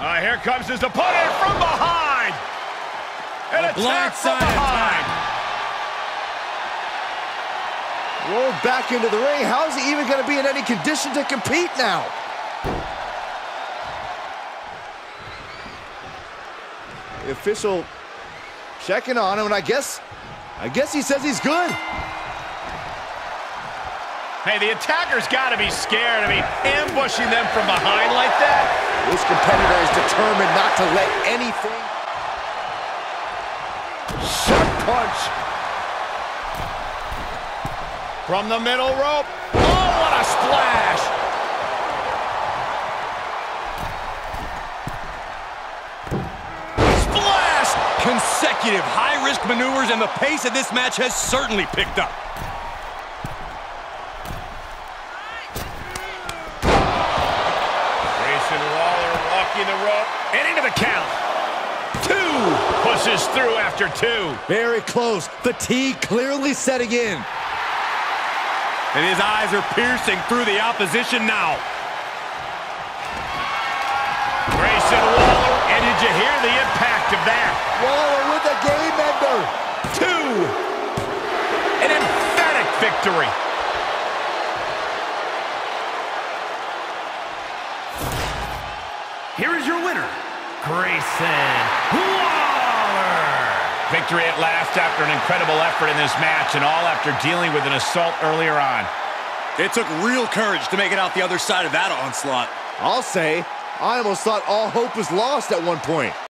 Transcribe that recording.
Here comes his opponent from behind. An attack from behind. Rolled back into the ring. How is he even going to be in any condition to compete now? The official checking on him, and I guess he says he's good. Hey, the attacker's got to be scared. I mean, ambushing them from behind like that. This competitor is determined not to let anything. Shot punch. From the middle rope. Oh, what a splash. Splash. Consecutive high-risk maneuvers, and the pace of this match has certainly picked up. The rope and into the count. Two. Pushes through after two. Very close. Fatigue clearly setting in. And his eyes are piercing through the opposition now. Grayson Waller, and did you hear the impact of that? Waller with the game ender. Two. An emphatic victory. Here is your winner, Grayson Waller. Victory at last after an incredible effort in this match, and all after dealing with an assault earlier on. It took real courage to make it out the other side of that onslaught. I'll say, I almost thought all hope was lost at one point.